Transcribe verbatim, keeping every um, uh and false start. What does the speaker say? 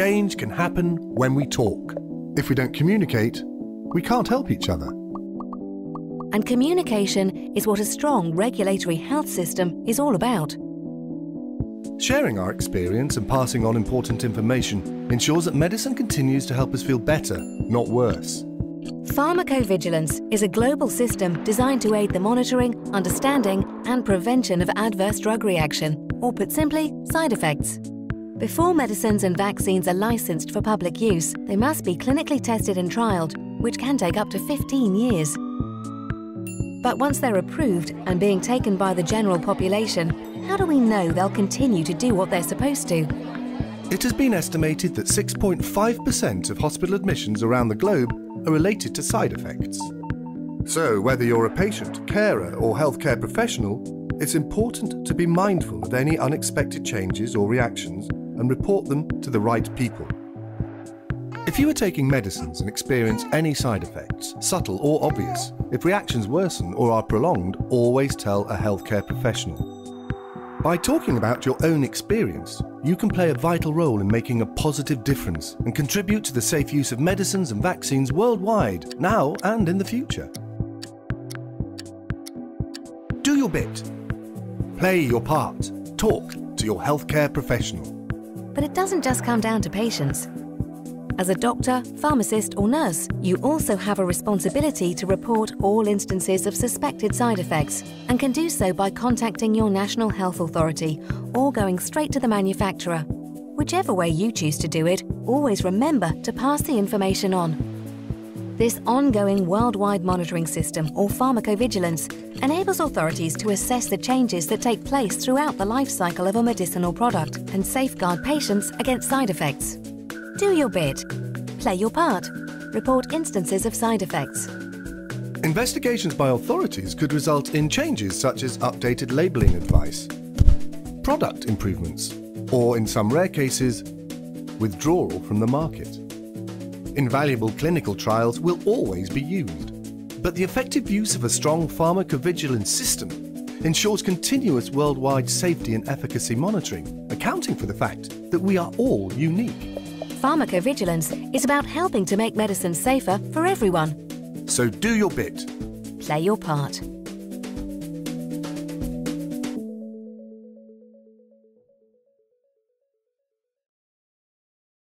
Change can happen when we talk. If we don't communicate, we can't help each other. And communication is what a strong regulatory health system is all about. Sharing our experience and passing on important information ensures that medicine continues to help us feel better, not worse. Pharmacovigilance is a global system designed to aid the monitoring, understanding and prevention of adverse drug reaction, or put simply, side effects. Before medicines and vaccines are licensed for public use, they must be clinically tested and trialled, which can take up to fifteen years. But once they're approved and being taken by the general population, how do we know they'll continue to do what they're supposed to? It has been estimated that six point five percent of hospital admissions around the globe are related to side effects. So, whether you're a patient, carer, or healthcare professional, it's important to be mindful of any unexpected changes or reactions and report them to the right people. If you are taking medicines and experience any side effects, subtle or obvious, if reactions worsen or are prolonged, always tell a healthcare professional. By talking about your own experience, you can play a vital role in making a positive difference and contribute to the safe use of medicines and vaccines worldwide, now and in the future. Do your bit. Play your part. Talk to your healthcare professional. But it doesn't just come down to patients. As a doctor, pharmacist or nurse, you also have a responsibility to report all instances of suspected side effects and can do so by contacting your National Health Authority or going straight to the manufacturer. Whichever way you choose to do it, always remember to pass the information on. This ongoing worldwide monitoring system, or pharmacovigilance, enables authorities to assess the changes that take place throughout the life cycle of a medicinal product and safeguard patients against side effects. Do your bit. Play your part. Report instances of side effects. Investigations by authorities could result in changes such as updated labelling advice, product improvements, or in some rare cases, withdrawal from the market. Invaluable clinical trials will always be used, but the effective use of a strong pharmacovigilance system ensures continuous worldwide safety and efficacy monitoring, accounting for the fact that we are all unique. Pharmacovigilance is about helping to make medicine safer for everyone. So do your bit. Play your part.